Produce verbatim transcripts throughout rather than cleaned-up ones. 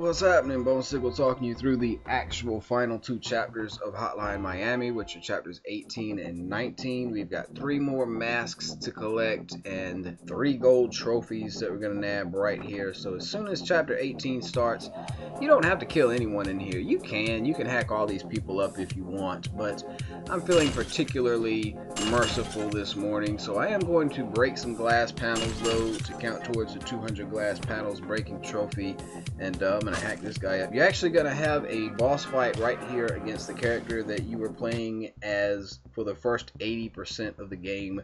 What's happening? BoneSickle talking you through the actual final two chapters of Hotline Miami, which are chapters eighteen and nineteen. We've got three more masks to collect and three gold trophies that we're going to nab right here. So as soon as chapter eighteen starts, you don't have to kill anyone in here. You can. You can hack all these people up if you want, but I'm feeling particularly merciful this morning. So I am going to break some glass panels, though, to count towards the two hundred glass panels breaking trophy, and um, to hack this guy up. You're actually gonna have a boss fight right here against the character that you were playing as for the first eighty percent of the game.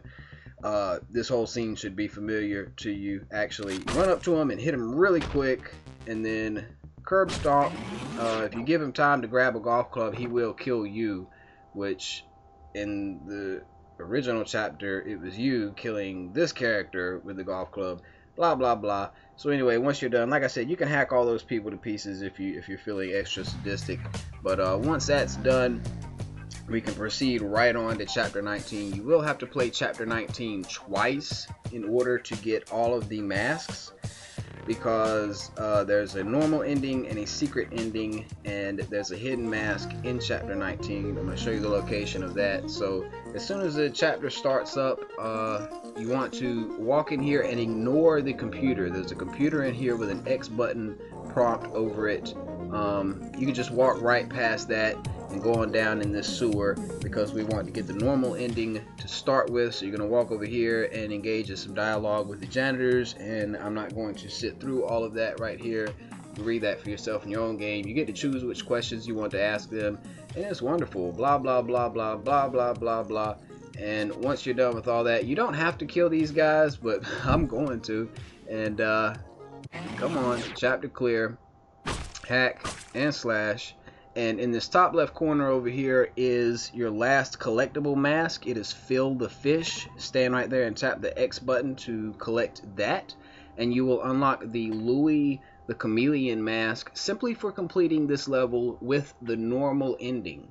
Uh, this whole scene should be familiar to you. Actually run up to him and hit him really quick, and then curb stomp. Uh, if you give him time to grab a golf club, he will kill you, which in the original chapter it was you killing this character with the golf club, blah blah blah. So anyway, once you're done, like I said, you can hack all those people to pieces if you if you're feeling extra sadistic. But uh, once that's done, we can proceed right on to chapter nineteen. You will have to play chapter nineteen twice in order to get all of the masks, because uh, there's a normal ending and a secret ending, and there's a hidden mask in chapter nineteen. I'm going to show you the location of that. So as soon as the chapter starts up, uh, you want to walk in here and ignore the computer. There's a computer in here with an X button prompt over it. Um, you can just walk right past that and go on down in this sewer, because we want to get the normal ending to start with. So you're going to walk over here and engage in some dialogue with the janitors, and I'm not going to sit through all of that right here. You read that for yourself in your own game. You get to choose which questions you want to ask them, and it's wonderful. Blah blah blah blah blah blah blah blah. And once you're done with all that, you don't have to kill these guys, but I'm going to. And uh, come on, chapter clear, hack and slash. And in this top left corner over here is your last collectible mask. It is Phil the Fish. Stand right there and tap the X button to collect that, and you will unlock the Louie the Chameleon mask simply for completing this level with the normal ending.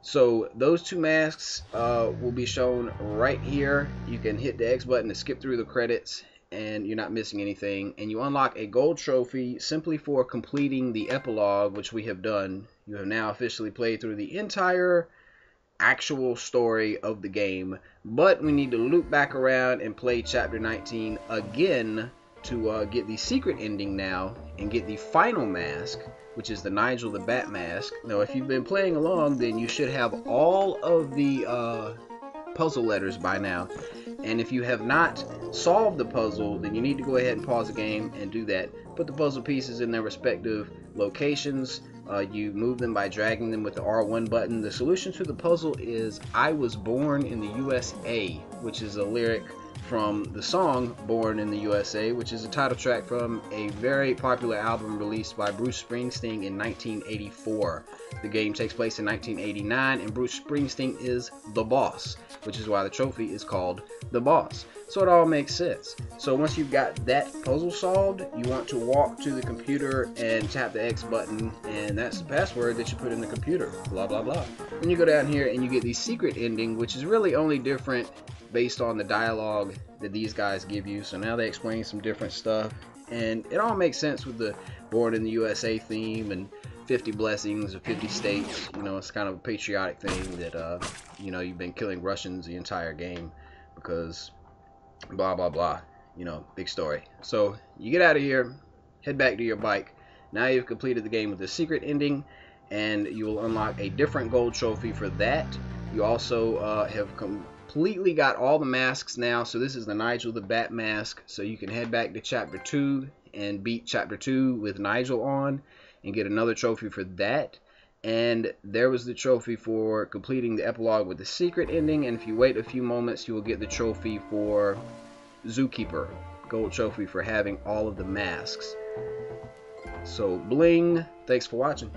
So those two masks uh, will be shown right here. You can hit the X button to skip through the credits, and you're not missing anything. And you unlock a gold trophy simply for completing the epilogue, which we have done. You have now officially played through the entire actual story of the game, but we need to loop back around and play chapter nineteen again to uh, get the secret ending now and get the final mask, which is the Nigel the Bat mask. Now if you've been playing along, then you should have all of the uh, puzzle letters by now, and if you have not solved the puzzle, then you need to go ahead and pause the game and do that. Put the puzzle pieces in their respective locations. Uh, you move them by dragging them with the R one button. The solution to the puzzle is "I was born in the U S A," which is a lyric from the song Born in the U S A, which is a title track from a very popular album released by Bruce Springsteen in nineteen eighty-four. The game takes place in nineteen eighty-nine, and Bruce Springsteen is the boss, which is why the trophy is called the boss. So it all makes sense. So once you've got that puzzle solved, you want to walk to the computer and tap the X button, and that's the password that you put in the computer, blah blah blah. Then you go down here and you get the secret ending, which is really only different based on the dialogue that these guys give you. So now they explain some different stuff, and it all makes sense with the Born in the U S A theme and fifty blessings or fifty states. You know, it's kind of a patriotic thing that uh, you know, you've been killing Russians the entire game because blah blah blah, you know, big story. So you get out of here, head back to your bike. Now you've completed the game with the secret ending, and you will unlock a different gold trophy for that. You also uh, have completely got all the masks now. So this is the Nigel the Bat mask, so you can head back to chapter two and beat chapter two with Nigel on and get another trophy for that. And there was the trophy for completing the epilogue with the secret ending, and if you wait a few moments, you will get the trophy for Zookeeper, gold trophy for having all of the masks. So bling. Thanks for watching.